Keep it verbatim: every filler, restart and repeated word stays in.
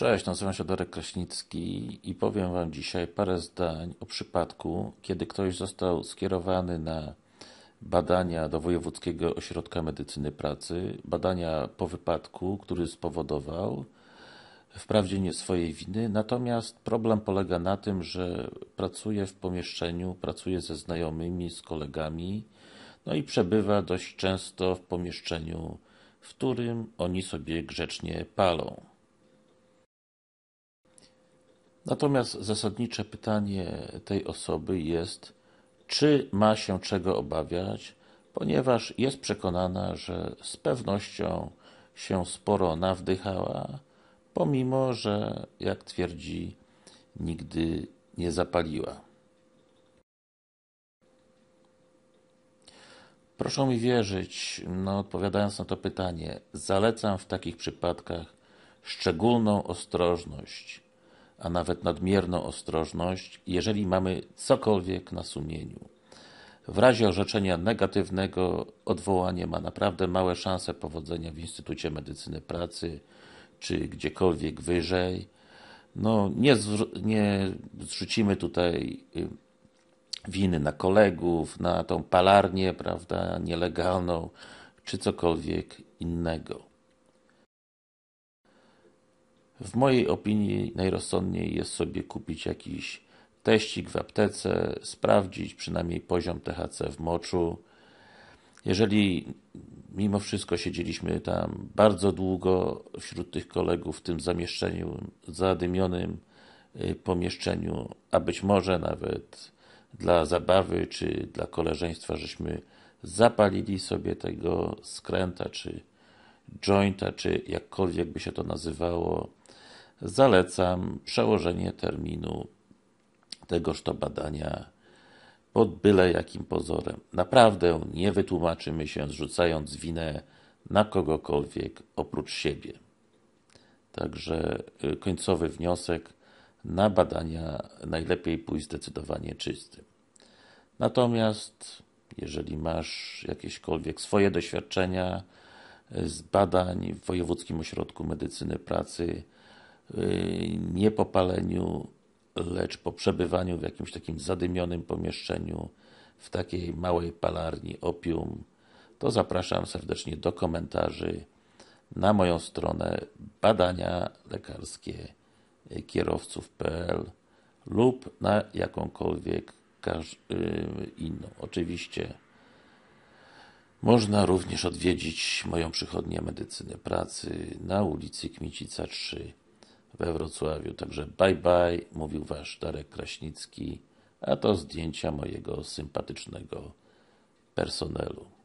Cześć, nazywam się Darek Kraśnicki i powiem Wam dzisiaj parę zdań o przypadku, kiedy ktoś został skierowany na badania do Wojewódzkiego Ośrodka Medycyny Pracy, badania po wypadku, który spowodował, wprawdzie nie swojej winy, natomiast problem polega na tym, że pracuje w pomieszczeniu, pracuje ze znajomymi, z kolegami, no i przebywa dość często w pomieszczeniu, w którym oni sobie grzecznie palą. Natomiast zasadnicze pytanie tej osoby jest, czy ma się czego obawiać, ponieważ jest przekonana, że z pewnością się sporo nawdychała, pomimo że, jak twierdzi, nigdy nie zapaliła. Proszę mi wierzyć, no, odpowiadając na to pytanie, zalecam w takich przypadkach szczególną ostrożność, a nawet nadmierną ostrożność, jeżeli mamy cokolwiek na sumieniu. W razie orzeczenia negatywnego odwołanie ma naprawdę małe szanse powodzenia w Instytucie Medycyny Pracy czy gdziekolwiek wyżej. No, nie, nie zrzucimy tutaj winy na kolegów, na tą palarnię, prawda, nielegalną, czy cokolwiek innego. W mojej opinii najrozsądniej jest sobie kupić jakiś teścik w aptece, sprawdzić przynajmniej poziom T H C w moczu. Jeżeli mimo wszystko siedzieliśmy tam bardzo długo wśród tych kolegów w tym zamieszczeniu, zadymionym pomieszczeniu, a być może nawet dla zabawy czy dla koleżeństwa, żeśmy zapalili sobie tego skręta czy jointa, czy jakkolwiek by się to nazywało, zalecam przełożenie terminu tegoż to badania pod byle jakim pozorem. Naprawdę nie wytłumaczymy się, zrzucając winę na kogokolwiek oprócz siebie. Także końcowy wniosek: na badania najlepiej pójść zdecydowanie czystym. Natomiast jeżeli masz jakiekolwiek swoje doświadczenia z badań w Wojewódzkim Ośrodku Medycyny Pracy, nie po paleniu, lecz po przebywaniu w jakimś takim zadymionym pomieszczeniu, w takiej małej palarni opium, to zapraszam serdecznie do komentarzy na moją stronę badania lekarskie kierowców kropka pe el lub na jakąkolwiek inną. Oczywiście można również odwiedzić moją przychodnię medycyny pracy na ulicy Kmicica trzy we Wrocławiu. Także bye bye, mówił Wasz Darek Kraśnicki, a to zdjęcia mojego sympatycznego personelu.